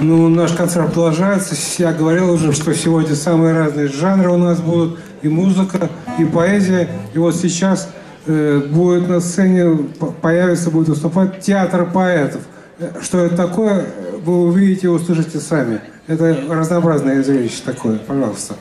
Ну, наш концерт продолжается. Я говорил уже, что сегодня самые разные жанры у нас будут. И музыка, и поэзия. И вот сейчас будет на сцене, появится, будет выступать театр поэтов. Что это такое, вы увидите и услышите сами. Это разнообразное зрелище такое. Пожалуйста.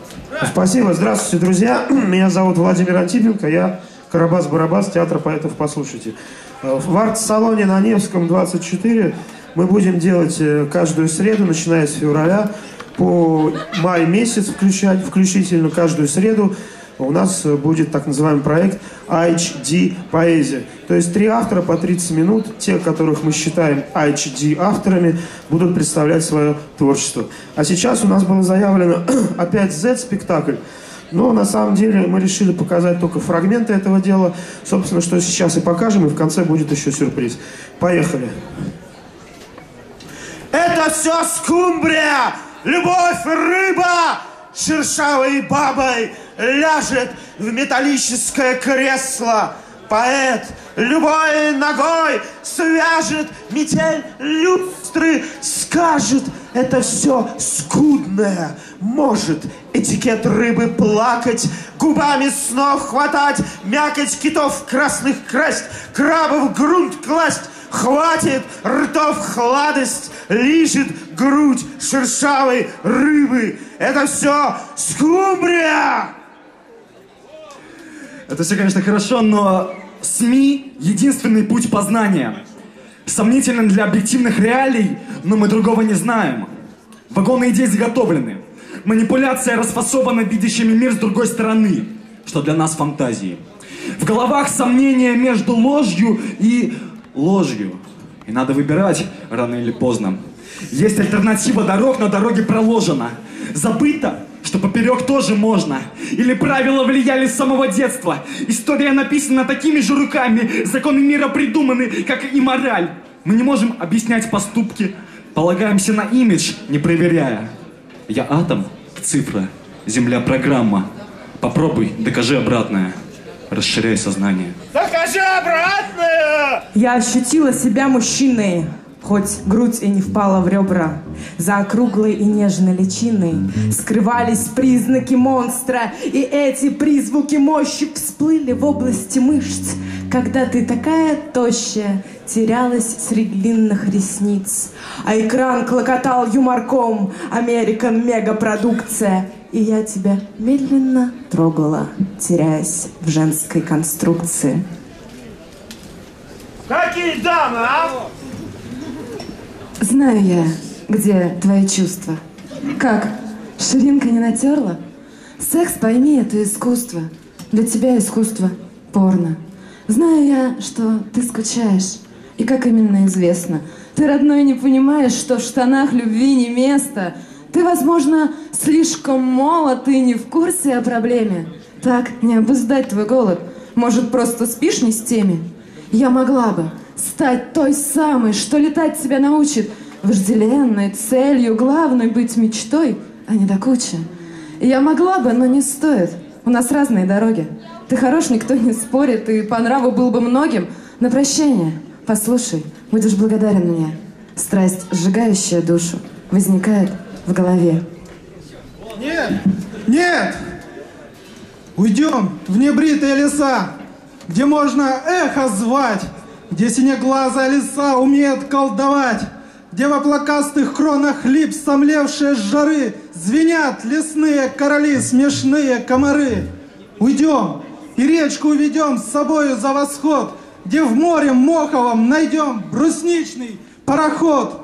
Спасибо. Здравствуйте, друзья. Меня зовут Владимир Антипенко. Я Карабас-Барабас, театр поэтов «Послушайте». В арт-салоне на Невском 24 мы будем делать каждую среду, начиная с февраля по май месяц включительно, каждую среду у нас будет так называемый проект HD Поэзия. То есть 3 автора по 30 минут, те, которых мы считаем HD авторами, будут представлять свое творчество. А сейчас у нас было заявлено опять Z-спектакль. Но на самом деле мы решили показать только фрагменты этого дела. Собственно, что сейчас и покажем, и в конце будет еще сюрприз. Поехали. Это все скумбрия, любовь, рыба, шершавой бабой ляжет в металлическое кресло. Поэт любой ногой свяжет метель люстры, скажет, это все скудное. Может этикет рыбы плакать, губами снов хватать, мякоть китов красных красть, крабов грунт класть. Хватит ртов хладость, лижет грудь шершавой рыбы. Это все скумбрия! Это все, конечно, хорошо, но СМИ — единственный путь познания. Сомнителен для объективных реалий, но мы другого не знаем. Вагоны идей заготовлены. Манипуляция расфасована видящими мир с другой стороны, что для нас фантазии. В головах сомнения между ложью и ложью. И надо выбирать рано или поздно. Есть альтернатива дорог, на дороге проложена. Забыто, что поперек тоже можно. Или правила влияли с самого детства. История написана такими же руками. Законы мира придуманы, как и мораль. Мы не можем объяснять поступки. Полагаемся на имидж, не проверяя. Я атом, цифра, земля программа. Попробуй, докажи обратное. Расширяй сознание. Докажи обратное! Я ощутила себя мужчиной, хоть грудь и не впала в ребра. За округлой и нежной личиной скрывались признаки монстра, и эти призвуки мощи всплыли в области мышц, когда ты такая тощая терялась среди длинных ресниц, а экран клокотал юморком «Американ мегапродукция». И я тебя медленно трогала, теряясь в женской конструкции. Какие дамы, а? Знаю я, где твои чувства. Как, ширинка не натерла? Секс, пойми, это искусство. Для тебя искусство порно. Знаю я, что ты скучаешь. И как именно известно, ты, родной, не понимаешь, что в штанах любви не место. Ты, возможно, слишком молод и не в курсе о проблеме. Так, не обуздать твой голод. Может, просто спишь не с теми? Я могла бы стать той самой, что летать тебя научит. Вожделенной целью, главной быть мечтой, а не до кучи. Я могла бы, но не стоит. У нас разные дороги. Ты хорош, никто не спорит, и по нраву был бы многим. На прощение, послушай, будешь благодарен мне. Страсть, сжигающая душу, возникает в голове. Нет! Нет! Уйдем в небритые леса, где можно эхо звать, где синеглазая лиса умеет колдовать, где в облакастых кронах лип, сомлевшие с жары, звенят лесные короли, смешные комары. Уйдем и речку уведем с собою за восход, где в море моховом найдем брусничный пароход.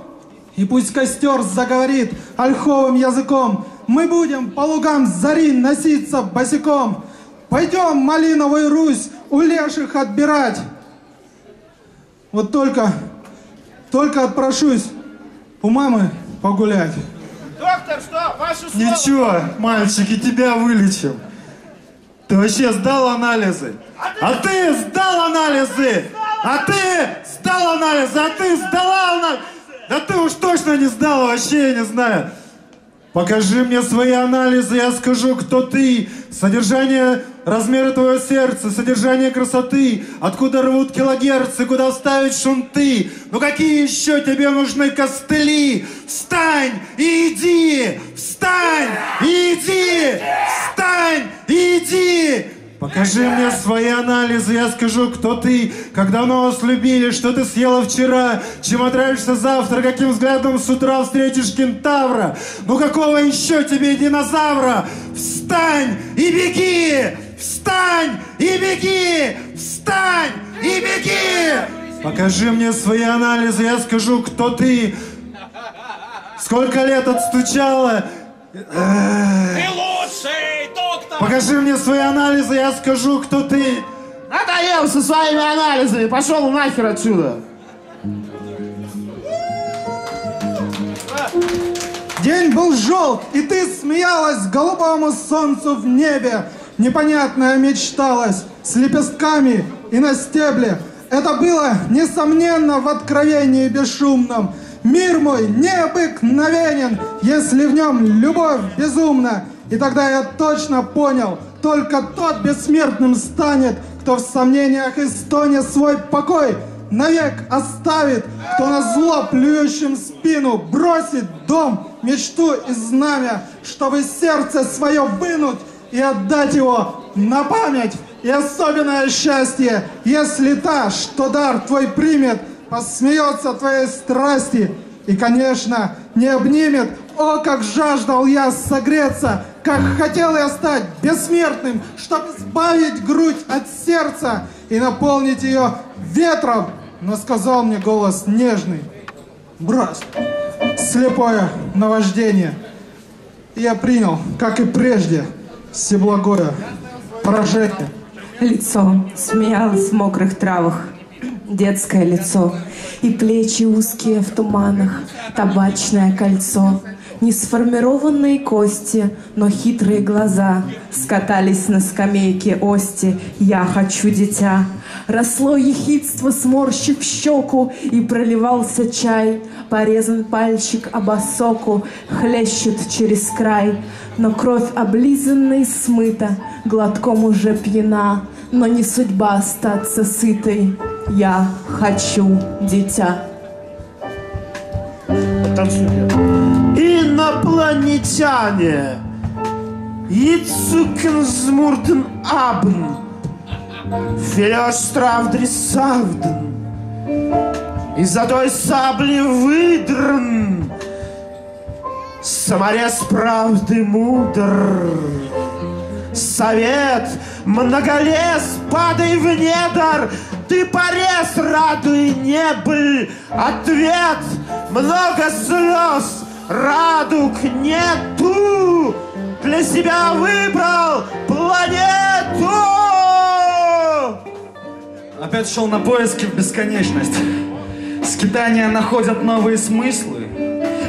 И пусть костер заговорит ольховым языком, мы будем по лугам зари носиться босиком. Пойдем малиновую Русь у леших отбирать. Вот только отпрошусь у мамы погулять. Доктор, что? Вашу слово? Ничего, мальчики, тебя вылечим. Ты вообще сдал анализы? А ты сдал анализы? А ты сдал анализы? А ты сдала анализы? Да ты уж точно не сдала, вообще я не знаю. Покажи мне свои анализы, я скажу, кто ты. Содержание размеры твоего сердца, содержание красоты, откуда рвут килогерцы, куда вставить шунты. Ну какие еще тебе нужны костыли? Встань и иди! Встань и иди! Встань и иди! Покажи мне свои анализы, я скажу, кто ты, как давно вас любили, что ты съела вчера, чем отравишься завтра, каким взглядом с утра встретишь кентавра. Ну какого еще тебе динозавра? Встань и беги! Встань и беги! Встань и беги! Покажи мне свои анализы, я скажу, кто ты. Сколько лет отстучала? Ты лучший, доктор! Покажи мне свои анализы, я скажу, кто ты! Надоел со своими анализами, пошел нахер отсюда! День был желт, и ты смеялась голубому солнцу в небе. Непонятное мечталось с лепестками и на стебле. Это было, несомненно, в откровении бесшумном. Мир мой необыкновенен, если в нем любовь безумна. И тогда я точно понял, только тот бессмертным станет, кто в сомнениях и стоне свой покой навек оставит, кто на зло плюющим спину бросит дом, мечту и знамя, чтобы сердце свое вынуть и отдать его на память. И особенное счастье, если та, что дар твой примет, посмеется твоей страсти и, конечно, не обнимет. О, как жаждал я согреться, как хотел я стать бессмертным, чтобы избавить грудь от сердца и наполнить ее ветром. Но сказал мне голос нежный: брось слепое наваждение. И я принял, как и прежде, всеблагое поражение. Лицо смеялось в мокрых травах. Детское лицо, и плечи узкие в туманах, табачное кольцо, несформированные кости, но хитрые глаза скатались на скамейке ости. Я хочу дитя. Росло ехидство, сморщив щеку, и проливался чай, порезан пальчик об осоку, хлещет через край, но кровь облизанной смыта, глотком уже пьяна, но не судьба остаться сытой. Я хочу дитя. Инопланетяне. Ицукензмурден Абн. Филиостравдрисавден. Из-за той сабли выдран. Саморез правды мудр. Совет многолез, падай в недр. Ты порез, радуй небыль. Ответ много слез, радуг нету. Для себя выбрал планету. Опять шел на поиски в бесконечность. Скитания находят новые смыслы.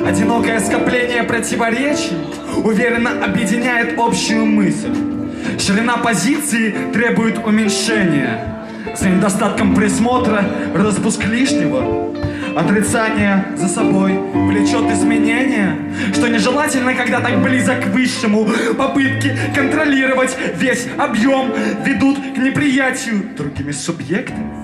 Одинокое скопление противоречий уверенно объединяет общую мысль. Ширина позиции требует уменьшения. За недостатком присмотра распуск лишнего. Отрицание за собой влечет изменения, что нежелательно, когда так близок к высшему. Попытки контролировать весь объем ведут к неприятию другими субъектами.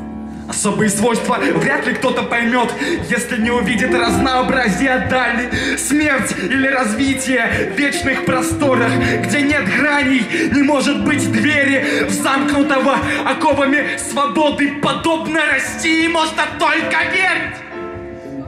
Особые свойства вряд ли кто-то поймет, если не увидит разнообразие дали. Смерть или развитие в вечных просторах, где нет граней, не может быть двери в замкнутого оковами свободы. Подобно России можно только верить.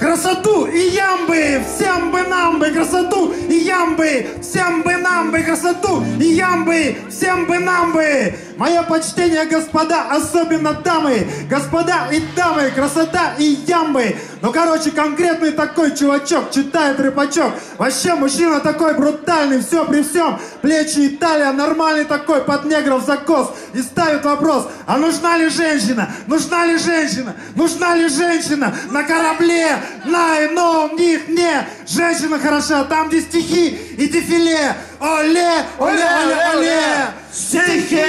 Красоту и ямбы, всем бы нам бы красоту и ямбы, всем бы нам бы красоту и ямбы, всем бы нам бы. Мое почтение, господа, особенно дамы, господа и дамы, красота и ямбы. Ну, короче, конкретный такой чувачок, читает рыбачок. Вообще, мужчина такой брутальный, все при всем. Плечи и талия, нормальный такой, под негров закос. И ставит вопрос, а нужна ли женщина? Нужна ли женщина? Нужна ли женщина? На корабле, на ином них не. Женщина хороша, там где стихи и дефиле. Оле, оле, оле, оле. Стихи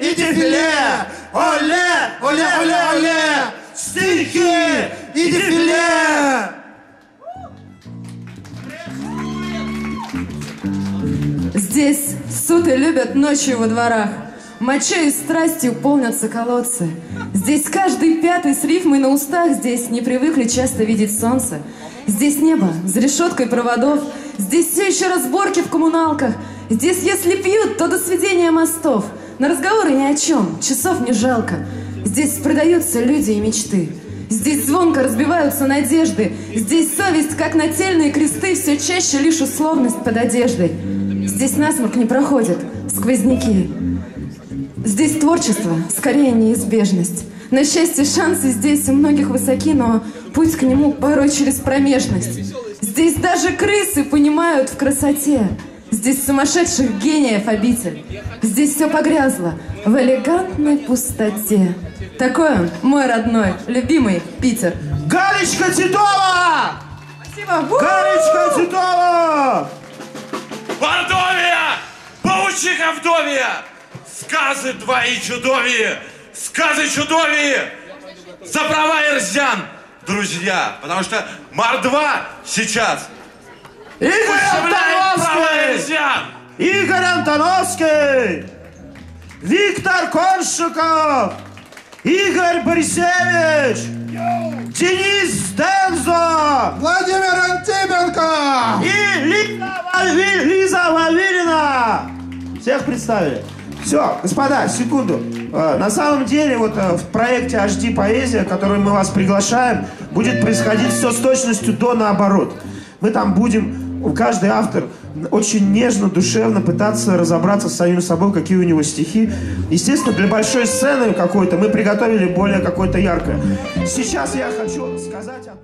и дефиле. Оле, оле, оле, оле. Стихи и дефиле. Здесь суты любят ночью во дворах. Мочой и страстью полнятся колодцы. Здесь каждый пятый с рифмой на устах. Здесь не привыкли часто видеть солнце. Здесь небо за решеткой проводов. Здесь все еще разборки в коммуналках. Здесь, если пьют, то до сведения мостов. На разговоры ни о чем, часов не жалко. Здесь продаются люди и мечты. Здесь звонко разбиваются надежды. Здесь совесть, как нательные кресты, все чаще лишь условность под одеждой. Здесь насморк не проходит, сквозняки. Здесь творчество, скорее неизбежность. На счастье, шансы здесь у многих высоки, но путь к нему порой через промежность. Здесь даже крысы понимают в красоте. Здесь сумасшедших гениев обитель. Здесь все погрязло в элегантной пустоте. Такой он, мой родной, любимый Питер. Галечка Титова! Спасибо! Галечка Титова! Ордовье! Паучиха вдовья! Сказы твои чудовии! Сказы чудовии! За права ирзян, друзья! Потому что Мордва сейчас Игорь Антоновский! Виктор Коншаков! Игорь Борисевич! Денис Denzo! Владимир Антипенко! И Лиза Вавилина! Всех представили? Все, господа, секунду. На самом деле, вот в проекте HD Поэзия, в который мы вас приглашаем, будет происходить все с точностью до наоборот. Мы там будем, каждый автор, очень нежно, душевно пытаться разобраться с самим собой, какие у него стихи. Естественно, для большой сцены какой-то мы приготовили более какое-то яркое. Сейчас я хочу сказать...